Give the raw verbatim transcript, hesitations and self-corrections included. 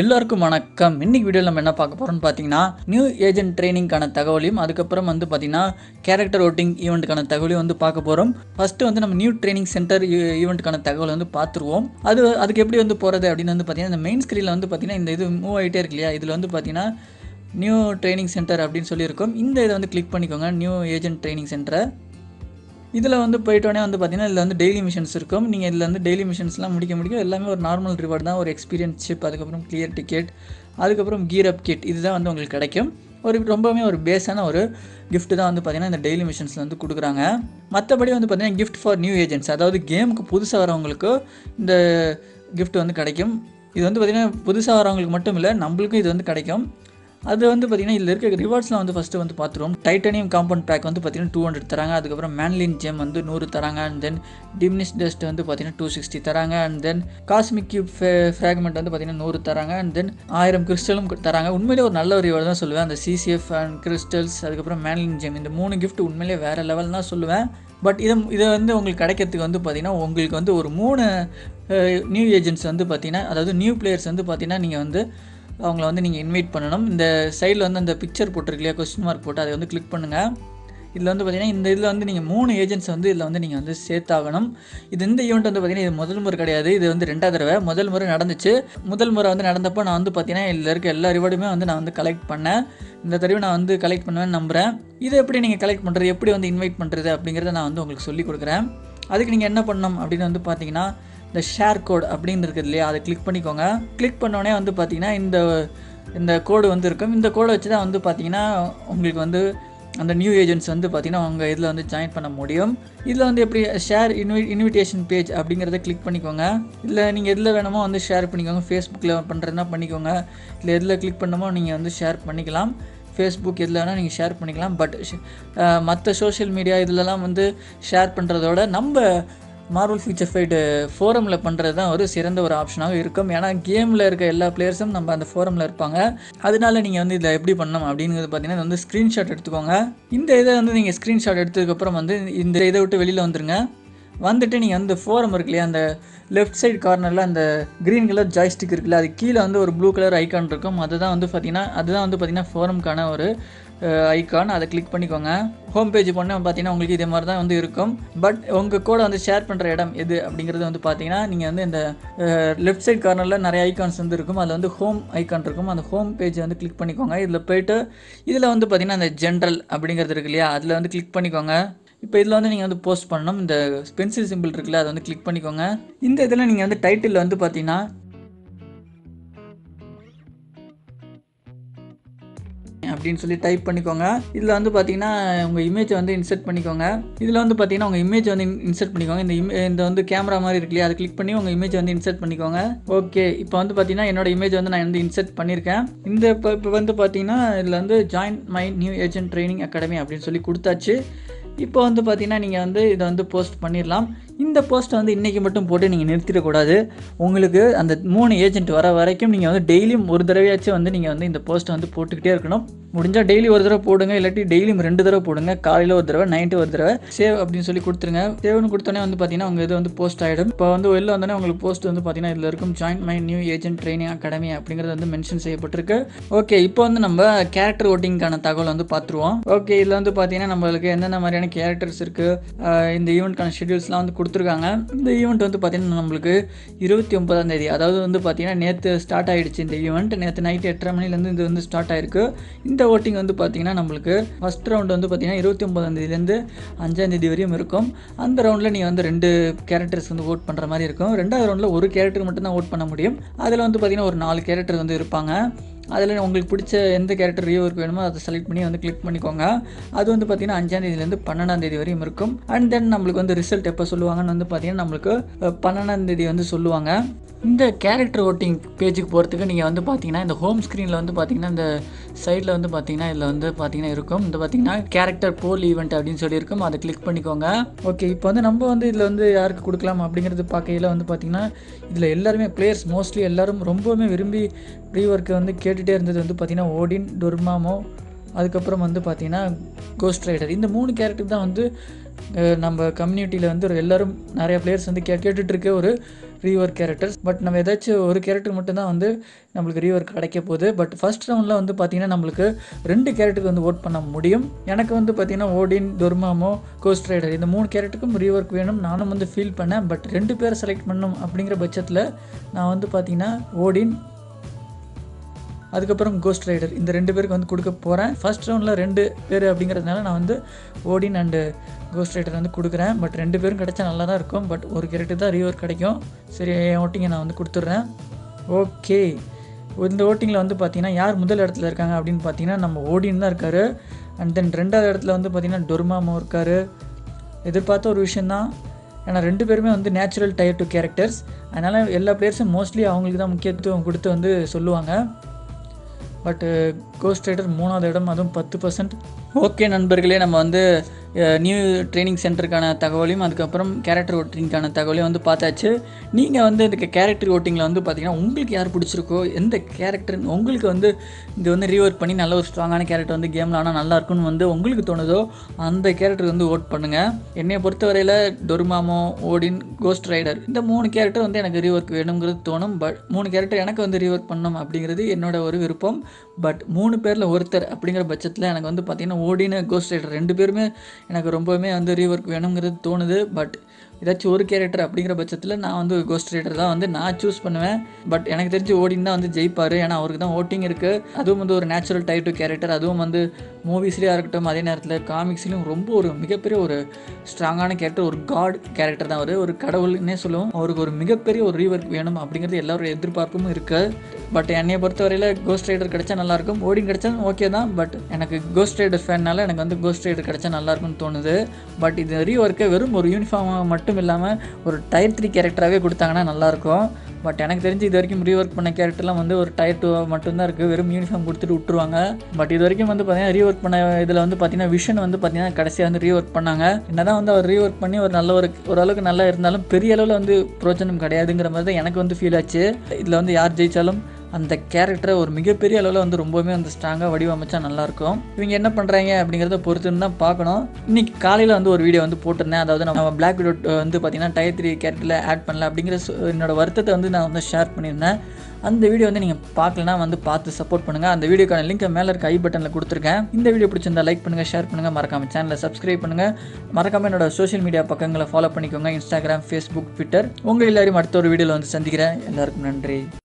எல்லாருக்கும் வணக்கம். இன்னைக்கு வீடியோவில் நம்ம என்ன பார்க்க போகிறோம்னு பார்த்தீங்கன்னா, நியூ ஏஜென்ட் ட்ரைனிங்கான தகவலையும் அதுக்கப்புறம் வந்து பார்த்தீங்கன்னா கேரக்டர் ஓட்டிங் ஈவெண்ட்டுக்கான தகவலையும் வந்து பார்க்க போகிறோம். ஃபஸ்ட்டு வந்து நம்ம நியூ ட்ரைனிங் சென்டர் ஈவெண்ட்டுக்கான தகவல் வந்து பார்த்துருவோம். அது அதுக்கு எப்படி வந்து போகிறது அப்படின்னு வந்து பார்த்தீங்கன்னா, இந்த மெயின் ஸ்க்ரீனில் வந்து பார்த்தீங்கன்னா இந்த இது மூவ் ஆகிட்டே இருக்கு இல்லையா, இதில் வந்து பார்த்தீங்கன்னா நியூ ட்ரைனிங் சென்டர் அப்படின்னு சொல்லியிருக்கோம். இந்த இதை வந்து கிளிக் பண்ணிக்கோங்க, நியூ ஏஜென்ட் ட்ரைனிங் சென்டரை. இதில் வந்து போயிட்டோடனே வந்து பார்த்தீங்கன்னா இதில் வந்து டெய்லி மிஷன்ஸ் இருக்கும். நீங்கள் இதில் வந்து டெய்லி மிஷன்ஸ்லாம் முடிக்க முடியும். எல்லாமே ஒரு நார்மல் ரிவார்டு தான், ஒரு எக்ஸ்பீரியன்ஸ் ஷிப், அதுக்கப்புறம் கிளியர் டிக்கெட், அதுக்கப்புறம் கீர் அப் கிட். இதுதான் வந்து உங்களுக்கு கிடைக்கும். ஒரு ரொம்பவுமே ஒரு பேஸான ஒரு கிஃப்ட்டு தான் வந்து பார்த்தீங்கன்னா இந்த டெய்லி மிஷன்ஸில் வந்து கொடுக்குறாங்க. மற்றபடி வந்து பார்த்தீங்கன்னா கிஃப்ட் ஃபார் நியூ ஏஜென்ட்ஸ், அதாவது கேமுக்கு புதுசாக வரவங்களுக்கு இந்த கிஃப்ட் வந்து கிடைக்கும். இது வந்து பார்த்திங்கன்னா புதுசாக வரவங்களுக்கு மட்டும் இல்லை, நம்மளுக்கும் இது வந்து கிடைக்கும். அது வந்து பார்த்திங்கன்னா இதில் இருக்க ரிவார்ட்ஸ்லாம் வந்து ஃபஸ்ட்டு வந்து பார்த்துருவோம். டைட்டானியம் காம்பவுண்ட் பேக் வந்து பார்த்திங்கன்னா டூ ஹண்ட்ரட் தராங்க, அதுக்கப்புறம் மேன்லின் ஜெம் வந்து நூறு தராங்க, அண்ட் தென் டிமினிஷ் டஸ்ட் வந்து பார்த்திங்கன்னா டூ சிக்ஸ்டி தராங்க, and then cosmic cube fragment வந்து பார்த்திங்கன்னா நூறு தராங்க, அண்ட் தென் ஆயிரம் கிறிஸ்டலும் தராங்க. உண்மையிலே ஒரு நல்ல ஒரு ரிவார்டு தான் சொல்லுவேன். அந்த சிசிஎஃப் அண்ட் கிறிஸ்டல்ஸ் அதுக்கப்புறம் மேன்லின் ஜெம், இந்த மூணு கிஃப்ட் உண்மையிலே வேறு லெவல் தான் சொல்லுவேன். பட் இதை இதை வந்து உங்களுக்கு கிடைக்கிறதுக்கு வந்து பார்த்திங்கன்னா உங்களுக்கு வந்து ஒரு மூணு நியூ ஏஜென்ட்ஸ் வந்து பார்த்திங்கன்னா, அதாவது நியூ பிளேயர்ஸ் வந்து பார்த்திங்கன்னா நீங்கள் வந்து அவங்கள வந்து நீங்கள் இன்வைட் பண்ணணும். இந்த சைடில் வந்து அந்த பிக்சர் போட்டிருக்கலையா, கொஸ்டின் மார்க் போட்டு, அதை வந்து கிளிக் பண்ணுங்கள். இதில் வந்து பார்த்திங்கன்னா இந்த இதில் வந்து நீங்கள் மூணு ஏஜென்ட்ஸ் வந்து இதில் வந்து நீங்கள் வந்து சேர்த்தாகணும். இது இந்த ஈவெண்ட் வந்து பார்த்திங்கன்னா இது முதல் முறை கிடையாது, இது வந்து ரெண்டாவது தடவை. முதல் முறை நடந்துச்சு. முதல் முறை வந்து நடந்தப்போ நான் வந்து பார்த்திங்கன்னா இதில் இருக்க எல்லா ரிவார்டுமே வந்து நான் வந்து கலெக்ட் பண்ணேன். இந்த தடவை நான் வந்து கலெக்ட் பண்ணுவேன்னு நம்புகிறேன். இதை எப்படி நீங்கள் கலெக்ட் பண்ணுறது, எப்படி வந்து இன்வைட் பண்ணுறது அப்படிங்கிறத நான் வந்து உங்களுக்கு சொல்லிக் கொடுக்குறேன். அதுக்கு நீங்கள் என்ன பண்ணணும் அப்படின்னு வந்து பார்த்திங்கன்னா, இந்த ஷேர் கோட் அப்படின்னு இருக்குது இல்லையா, அதை கிளிக் பண்ணிக்கோங்க. கிளிக் பண்ணோடனே வந்து பார்த்திங்கன்னா இந்த இந்த கோடு வந்து இருக்கும். இந்த கோடை வச்சு தான் வந்து பார்த்திங்கன்னா உங்களுக்கு வந்து அந்த நியூ ஏஜென்ட்ஸ் வந்து பார்த்திங்கன்னா அவங்க இதில் வந்து ஜாயின் பண்ண முடியும். இதில் வந்து எப்படி ஷேர் இன்வி இன்விடேஷன் பேஜ் அப்படிங்கிறத கிளிக் பண்ணிக்கோங்க. இதில் நீங்கள் எதில் வேணுமோ வந்து ஷேர் பண்ணிக்கோங்க. ஃபேஸ்புக்கில் பண்ணுறதுனா பண்ணிக்கோங்க, இல்லை எதில் கிளிக் பண்ணமோ நீங்கள் வந்து ஷேர் பண்ணிக்கலாம். ஃபேஸ்புக் இதில் வேணால் நீங்கள் ஷேர் பண்ணிக்கலாம். பட் மற்ற சோஷியல் மீடியா இதிலலாம் வந்து ஷேர் பண்ணுறதோட நம்ம மார்வல் ஃபியூச்சர் ஃபைட் ஃபோரமில் பண்ணுறது தான் ஒரு சிறந்த ஒரு ஆப்ஷனாக இருக்கும். ஏன்னா கேமில் இருக்க எல்லா பிளேயர்ஸும் நம்ம அந்த ஃபோரமில் இருப்பாங்க. அதனால நீங்கள் வந்து இதில் எப்படி பண்ணணும் அப்படிங்கிறது பார்த்தீங்கன்னா, இது வந்து ஸ்க்ரீன்ஷாட் எடுத்துக்கோங்க. இந்த இதை வந்து நீங்கள் ஸ்க்ரீன்ஷாட் எடுத்ததுக்கப்புறம் வந்து இந்த இதை விட்டு வெளியில் வந்துடுங்க. வந்துட்டு நீங்கள் வந்து ஃபோரம் இருக்குல்லையா, அந்த லெஃப்ட் சைடு கார்னரில் அந்த க்ரீன் கலர் ஜாய்ஸ்டிக் இருக்குல்ல, அது கீழே வந்து ஒரு ப்ளூ கலர் ஐக்கான் இருக்கும். அதுதான் வந்து பார்த்திங்கன்னா அதுதான் வந்து பார்த்திங்கன்னா ஃபோரம்க்கான ஒரு ஐக்கான். அதை கிளிக் பண்ணிக்கோங்க. ஹோம் பேஜ் போனால் பார்த்தீங்கன்னா உங்களுக்கு இதே மாதிரி தான் வந்து இருக்கும். பட் உங்கள் கூட வந்து ஷேர் பண்ணுற இடம் எது அப்படிங்கிறது வந்து பார்த்தீங்கன்னா, நீங்கள் வந்து இந்த லெஃப்ட் சைட் கார்னரில் நிறைய ஐக்கான்ஸ் வந்து இருக்கும். அதில் வந்து ஹோம் ஐக்கான் இருக்கும். அந்த ஹோம் பேஜ் வந்து கிளிக் பண்ணிக்கோங்க. இதில் போய்ட்டு இதில் வந்து பார்த்திங்கன்னா அந்த ஜென்ரல் அப்படிங்கிறது இருக்கு இல்லையா, அதில் வந்து கிளிக் பண்ணிக்கோங்க. இப்போ இதில் வந்து நீங்கள் வந்து போஸ்ட் பண்ணணும். இந்த பென்சில் சிம்பிள் இருக்குல்ல, அதை வந்து கிளிக் பண்ணிக்கோங்க. இந்த இதில் நீங்கள் வந்து டைட்டில் வந்து பார்த்தீங்கன்னா அப்படின்னு சொல்லி டைப் பண்ணிக்கோங்க. இதில் வந்து பார்த்தீங்கன்னா உங்கள் இமேஜை வந்து இன்சர்ட் பண்ணிக்கோங்க. இதில் வந்து பார்த்தீங்கன்னா உங்கள் இமேஜ் வந்து இன்சர்ட் பண்ணிக்கோங்க. இந்த இமே இந்த வந்து கேமரா மாதிரி இருக்கு இல்லையா, அதை கிளிக் பண்ணி உங்கள் இமேஜ் வந்து இன்சர்ட் பண்ணிக்கோங்க. ஓகே, இப்போ வந்து பார்த்தீங்கன்னா என்னோட இமேஜ் வந்து நான் வந்து இன்சர்ட் பண்ணியிருக்கேன். இந்த இப்போ இப்போ வந்து பார்த்தீங்கன்னா இதில் வந்து join my new agent training academy அப்படின்னு சொல்லி கொடுத்தாச்சு. இப்போ வந்து பார்த்தீங்கன்னா நீங்கள் வந்து இதை வந்து போஸ்ட் பண்ணிடலாம். இந்த போஸ்ட்டை வந்து இன்றைக்கி மட்டும் போட்டு நீங்கள் நிறுத்திடக்கூடாது. உங்களுக்கு அந்த மூணு ஏஜென்ட் வர வரைக்கும் நீங்கள் வந்து டெய்லியும் ஒரு தடவையாச்சும் வந்து நீங்கள் வந்து இந்த போஸ்ட்டை வந்து போட்டுக்கிட்டே இருக்கணும். முடிஞ்சால் டெய்லி ஒரு தடவை போடுங்க, இல்லாட்டி டெய்லியும் ரெண்டு தடவை போடுங்க. காலையில் ஒரு தடவை, நைட்டு ஒரு தடவை. சேவ் அப்படின்னு சொல்லி கொடுத்துருங்க. சேவ்னு கொடுத்தோன்னே வந்து பார்த்தீங்கன்னா உங்கள் இது வந்து போஸ்ட் ஆகிடும். இப்போ வந்து வெளில வந்தோடனே உங்களுக்கு போஸ்ட் வந்து பார்த்தீங்கன்னா இதில் இருக்கும் join my new agent training academy அப்படிங்கிறது வந்து மென்ஷன் செய்யப்பட்டிருக்கு. ஓகே, இப்போ வந்து நம்ம கேரக்டர் ஓட்டிங்கான தகவல் வந்து பார்த்துருவோம். ஓகே, இதில் வந்து பார்த்தீங்கன்னா நம்மளுக்கு என்னென்ன மாதிரியான கேரக்டர்ஸ் இருக்கு, இந்த ஈவெண்ட்கான ஷெட்யூல்ஸ்லாம் வந்து கொடுத்துருக்காங்க. இந்த ஈவெண்ட் வந்து பார்த்தீங்கன்னா நம்மளுக்கு இருபத்தி ஒன்பதாம் தேதி அதாவது வந்து பார்த்தீங்கன்னா நேற்று ஸ்டார்ட் ஆகிடுச்சு. இந்த ஈவெண்ட் நேற்று நைட்டு எட்டரை மணிலேருந்து இது வந்து ஸ்டார்ட் ஆகிருக்கு. இந்த ஓட்டிங் வந்து பார்த்தீங்கன்னா நம்மளுக்கு ஃபஸ்ட் ரவுண்ட் வந்து பார்த்தீங்கன்னா இருபத்தி ஒன்பதாம் தேதியிலேருந்து அஞ்சாம் தேதி வரையும் இருக்கும். அந்த ரவுண்டில் நீங்கள் வந்து ரெண்டு கேரக்டர்ஸ் வந்து ஓட் பண்ணுற மாதிரி இருக்கும். ரெண்டாவது ரவுண்டில் ஒரு கேரக்டர் மட்டும்தான் ஓட் பண்ண முடியும். அதில் வந்து பார்த்தீங்கன்னா ஒரு நாலு கேரக்டர் வந்து இருப்பாங்க. அதில் உங்களுக்கு பிடிச்ச எந்த கேரக்டர் ரிவ்யூருக்கு வேணுமோ அதை செலக்ட் பண்ணி வந்து கிளிக் பண்ணிக்கோங்க. அது வந்து பார்த்திங்கன்னா அஞ்சாம் தேதியிலேருந்து பன்னெண்டாம் தேதி வரையும் இருக்கும். அண்ட் தென் நம்மளுக்கு வந்து ரிசல்ட் எப்போ சொல்லுவாங்கன்னு வந்து பார்த்திங்கன்னா நம்மளுக்கு பன்னெண்டாம் தேதி வந்து சொல்லுவாங்க. இந்த கேரக்டர் ஓட்டிங் பேஜுக்கு போகிறதுக்கு நீங்கள் வந்து பார்த்திங்கன்னா இந்த ஹோம் ஸ்க்ரீனில் வந்து பார்த்திங்கன்னா இந்த சைடில் வந்து பார்த்திங்கன்னா இதில் வந்து பார்த்திங்கன்னா இருக்கும். இந்த பார்த்திங்கன்னா கேரக்டர் போல் ஈவெண்ட் அப்படின்னு சொல்லியிருக்கும். அதை கிளிக் பண்ணிக்கோங்க. ஓகே, இப்போ வந்து நம்ம வந்து இதில் வந்து யாருக்கு கொடுக்கலாம் அப்படிங்கிறது பார்க்கையில் வந்து பார்த்திங்கன்னா இதில் எல்லாருமே பிளேயர்ஸ் மோஸ்ட்லி எல்லோரும் ரொம்பவுமே விரும்பி ரீவொர்க்கு வந்து கேட்டுகிட்டே இருந்தது வந்து பார்த்திங்கன்னா ஓடின், டொர்மாமோ, அதுக்கப்புறம் வந்து பார்த்திங்கன்னா கோஸ்ட் ரைடர். இந்த மூணு கேரக்டர் தான் வந்து நம்ம கம்யூனிட்டியில் வந்து ஒரு எல்லோரும் நிறையா பிளேயர்ஸ் வந்து கே கேட்டுட்ருக்க ஒரு ரீஒர்க் கேரக்டர்ஸ். பட் நம்ம ஏதாச்சும் ஒரு கேரக்டர் மட்டும்தான் வந்து நம்மளுக்கு ரீஒர்க் கிடைக்க போகுது. பட் ஃபஸ்ட் ரவுண்டில் வந்து பார்த்திங்கன்னா நம்மளுக்கு ரெண்டு கேரக்டருக்கு வந்து ஓட் பண்ண முடியும். எனக்கு வந்து பார்த்திங்கன்னா ஓடின், டொர்மாமோ, கோஸ்ட் ரைடர் இந்த மூணு கேரக்டருக்கும் ரீஒர்க் வேணும் நானும் வந்து ஃபீல் பண்ணேன். பட் ரெண்டு பேர் செலக்ட் பண்ணணும் அப்படிங்கிற பட்சத்தில் நான் வந்து பார்த்திங்கன்னா ஓடின் அதுக்கப்புறம் கோஸ்ட் ரைடர் இந்த ரெண்டு பேருக்கு வந்து கொடுக்க போகிறேன். ஃபஸ்ட் ரவுண்டில் ரெண்டு பேர் அப்படிங்கிறதுனால நான் வந்து ஓடின் அண்டு கோஸ்ட் ரைடர் வந்து கொடுக்குறேன். பட் ரெண்டு பேரும் கிடைச்சா நல்லா தான் இருக்கும். பட் ஒரு கேரக்டர் தான் ரீஒர்க் கிடைக்கும். சரி, என் ஓட்டிங்கை நான் வந்து கொடுத்துட்றேன். ஓகே, இந்த ஓட்டிங்கில் வந்து பார்த்திங்கன்னா யார் முதல் இடத்துல இருக்காங்க அப்படின்னு பார்த்திங்கன்னா நம்ம ஓடின் தான் இருக்கார். அண்ட் தென் ரெண்டாவது இடத்துல வந்து பார்த்திங்கன்னா டொர்மாமோ இருக்கார். எதிர்பார்த்த ஒரு விஷயந்தான், ஏன்னா ரெண்டு பேருமே வந்து நேச்சுரல் டயர் டூ கேரக்டர்ஸ். அதனால் எல்லா பிளேயர்ஸும் மோஸ்ட்லி அவங்களுக்கு தான் முக்கியத்துவம் கொடுத்து வந்து சொல்லுவாங்க. பட் கோஸ்ட் ரைடர் மூணாவது இடம், அதுவும் பத்து பர்சன்ட். ஓகே நண்பர்களே, நம்ம வந்து நியூ ட்ரைனிங் சென்டருக்கான தகவலையும் அதுக்கப்புறம் கேரக்டர் ஓட்டிங்கான தகவலையும் வந்து பார்த்தாச்சு. நீங்கள் வந்து இந்த கேரக்டர் ஓட்டிங்கில் வந்து பார்த்திங்கன்னா உங்களுக்கு யார் பிடிச்சிருக்கோ, எந்த கேரக்டர் உங்களுக்கு வந்து இது வந்து ரீவர்க் பண்ணி நல்ல ஒரு ஸ்ட்ராங்கான கேரக்டர் வந்து கேமில் ஆனால் நல்லாயிருக்குன்னு வந்து உங்களுக்கு தோணுதோ அந்த கேரக்டர் வந்து ஓட் பண்ணுங்கள். என்னை பொறுத்தவரையில் டொர்மாமோ, ஓடின், கோஸ்ட் ரைடர் இந்த மூணு கேரக்டர் வந்து எனக்கு ரீவர்க் வேணுங்கிறது தோணும். பட் மூணு கேரக்டர் எனக்கு வந்து ரீவர்க் பண்ணணும் அப்படிங்கிறது என்னோட ஒரு விருப்பம். பட் மூணு பேரில் ஒருத்தர் அப்படிங்கிற பட்சத்தில் எனக்கு வந்து பார்த்திங்கன்னா ஓடின், கோஸ்ட் ரைடர் ரெண்டு பேருமே எனக்கு ரொம்பவுமே வந்து ரீவொர்க் வேணுங்கிறது தோணுது. பட் ஏதாச்சும் ஒரு கேரக்டர் அப்படிங்கிற பட்சத்தில் நான் வந்து கோஸ்ட் ரைடர் தான் வந்து நான் சூஸ் பண்ணுவேன். பட் எனக்கு தெரிஞ்சு ஓடின் தான் வந்து ஜெயிப்பார். ஏன்னா அவருக்கு தான் ஓட்டிங் இருக்குது. அதுவும் வந்து ஒரு நேச்சுரல் டைப் டூ கேரக்டர், அதுவும் வந்து மூவிஸ்லேயும் இருக்கட்டும், அதே நேரத்தில் காமிக்ஸ்லேயும் ரொம்ப ஒரு மிகப்பெரிய ஒரு ஸ்ட்ராங்கான கேரக்டர், ஒரு காட் கேரக்டர் தான் அவர், ஒரு கடவுள்னே சொல்லுவோம். அவருக்கு ஒரு மிகப்பெரிய ஒரு ரீவொர்க் வேணும் அப்படிங்கிறது எல்லோரும் எதிர்பார்ப்பும் இருக்குது. பட் என்னை பொறுத்தவரையில் கோஸ்ட் ரைடர் கிடச்சா நல்லாயிருக்கும். ஓடிங் கிடச்சாலும் ஓகே தான். பட் எனக்கு கோஸ்ட் ரைடர் ஃபேன்னால் எனக்கு வந்து கோஸ்ட் ரைடர் கிடச்சா நல்லாயிருக்குன்னு தோணுது. பட் இது ரீவொர்க்கை வெறும் ஒரு யூனிஃபார்மாக மட்டும் இல்லாமல் ஒரு டயர் த்ரீ கேரக்டராகவே கொடுத்தாங்கன்னா நல்லாயிருக்கும். பட் எனக்கு தெரிஞ்சு இது வரைக்கும் ரீவொர்க் பண்ண கேரக்டர்லாம் வந்து ஒரு டயர் டூ மட்டும்தான் இருக்குது. வெறும் யூனிஃபார்ம் கொடுத்துட்டு விட்டுருவாங்க. பட் இது வரைக்கும் வந்து பார்த்தீங்கன்னா ரீவொர்க் பண்ண இதில் வந்து பார்த்தீங்கன்னா விஷன் வந்து பார்த்தீங்கன்னா கடைசியாக வந்து ரீவொர்க் பண்ணாங்க. என்ன தான் வந்து அவர் ரீவொர்க் பண்ணி ஒரு நல்ல ஒரு ஓரளவுக்கு நல்லா இருந்தாலும் பெரிய அளவில் வந்து பிரோஜனம் கிடையாதுங்கிற மாதிரி தான் எனக்கு வந்து ஃபீல் ஆச்சு. இதில் வந்து யார் ஜெயித்தாலும் அந்த கேரக்டரை ஒரு மிகப்பெரிய அளவில் வந்து ரொம்பவுமே வந்து ஸ்ட்ராங்காக வடிவமைச்சா நல்லாயிருக்கும். இவங்க என்ன பண்ணுறாங்க அப்படிங்கிறத பொறுத்துன்னு தான் பார்க்கணும். இன்றைக்கி காலையில் வந்து ஒரு வீடியோ வந்து போட்டிருந்தேன். அதாவது நம்ம பிளாக் விடோ வந்து பார்த்திங்கன்னா டயர் த்ரீ கேரக்டரில் ஆட் பண்ணல அப்படிங்கிற என்னோடய வருத்தத்தை வந்து நான் வந்து ஷேர் பண்ணியிருந்தேன். அந்த வீடியோ வந்து நீங்கள் பார்க்கலன்னா வந்து பார்த்து சப்போர்ட் பண்ணுங்கள். அந்த வீடியோக்கான லிங்க் மேலே இருக்க ஐ பட்டனில் கொடுத்துருக்கேன். இந்த வீடியோ பிடிச்சிருந்தா லைக் பண்ணுங்கள், ஷேர் பண்ணுங்கள், மறக்காமல் சேனலை சப்ஸ்கிரைப் பண்ணுங்கள். மறக்காமல் என்னோட சோஷியல் மீடியா பக்கங்களை ஃபாலோ பண்ணிக்கோங்க. Instagram, Facebook, Twitter. உங்கள் எல்லாரையும் அடுத்த ஒரு வீடியோவில் வந்து சந்திக்கிறேன். எல்லாருக்கும் நன்றி.